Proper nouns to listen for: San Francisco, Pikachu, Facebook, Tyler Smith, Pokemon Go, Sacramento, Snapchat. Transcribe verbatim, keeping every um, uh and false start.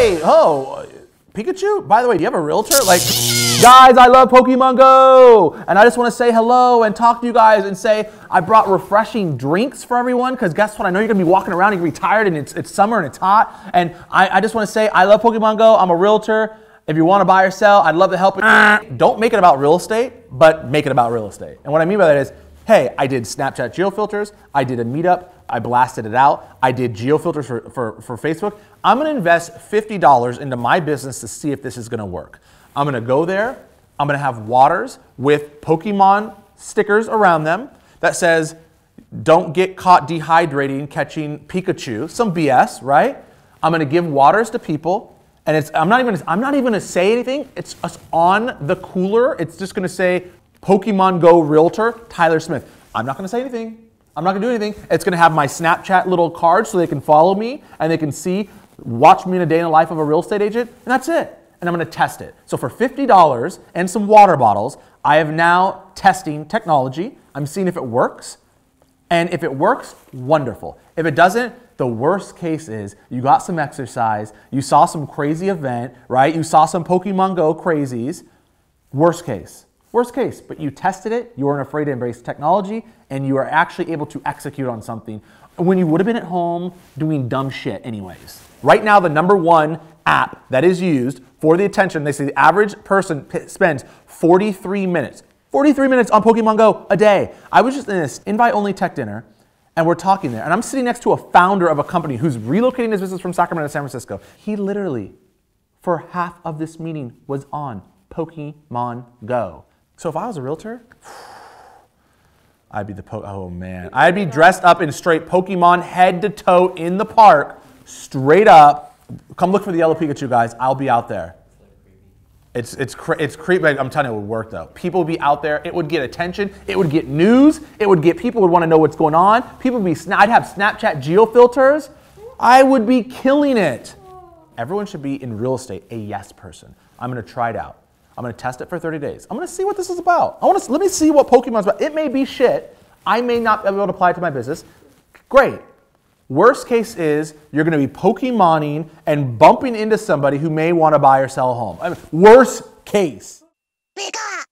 Wait, oh, Pikachu? By the way, do you have a realtor? Like, guys, I love Pokemon Go, and I just want to say hello and talk to you guys and say I brought refreshing drinks for everyone, because guess what? I know you're going to be walking around, you're going to be tired, and it's, it's summer and it's hot, and I, I just want to say I love Pokemon Go, I'm a realtor. If you want to buy or sell, I'd love to help you. Don't make it about real estate, but make it about real estate. And what I mean by that is, hey, I did Snapchat geofilters, I did a meetup, I blasted it out, I did geofilters for, for, for Facebook. I'm gonna invest fifty dollars into my business to see if this is gonna work. I'm gonna go there, I'm gonna have waters with Pokemon stickers around them that says, don't get caught dehydrating catching Pikachu, some B S, right? I'm gonna give waters to people, and it's, I'm not even, I'm not even gonna say anything, it's, it's on the cooler, it's just gonna say, Pokemon Go Realtor, Tyler Smith. I'm not gonna say anything. I'm not gonna do anything. It's gonna have my Snapchat little card so they can follow me and they can see, watch me in a day in the life of a real estate agent, and that's it. And I'm gonna test it. So for fifty dollars and some water bottles, I am now testing technology. I'm seeing if it works. And if it works, wonderful. If it doesn't, the worst case is you got some exercise, you saw some crazy event, right? You saw some Pokemon Go crazies. Worst case. Worst case, but you tested it, you weren't afraid to embrace technology, and you are actually able to execute on something when you would have been at home doing dumb shit anyways. Right now, the number one app that is used for the attention, they say the average person spends forty-three minutes. forty-three minutes on Pokemon Go a day. I was just in this invite-only tech dinner, and we're talking there, and I'm sitting next to a founder of a company who's relocating his business from Sacramento to San Francisco. He literally, for half of this meeting, was on Pokemon Go. So if I was a realtor, I'd be the po- oh man. I'd be dressed up in straight Pokemon head to toe in the park, straight up. Come look for the yellow Pikachu, guys. I'll be out there. It's it's cre it's creepy. I'm telling you, it would work though. People would be out there. It would get attention. It would get news. It would get people would want to know what's going on. People would be. Sna I'd have Snapchat geofilters. I would be killing it. Everyone should be in real estate a yes person. I'm gonna try it out. I'm gonna test it for thirty days. I'm gonna see what this is about. I wanna, let me see what Pokemon's about. It may be shit. I may not be able to apply it to my business. Great. Worst case is you're gonna be Pokemoning and bumping into somebody who may wanna buy or sell a home. I mean, worst case. Pika!